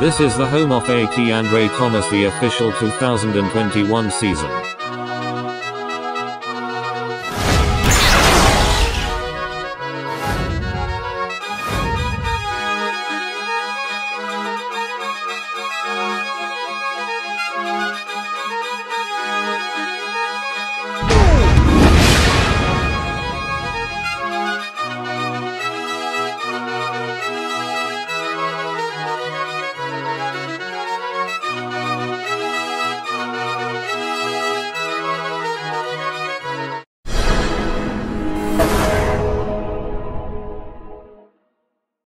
This is the home of A.T. Andrei Thomas, the official 2021 season.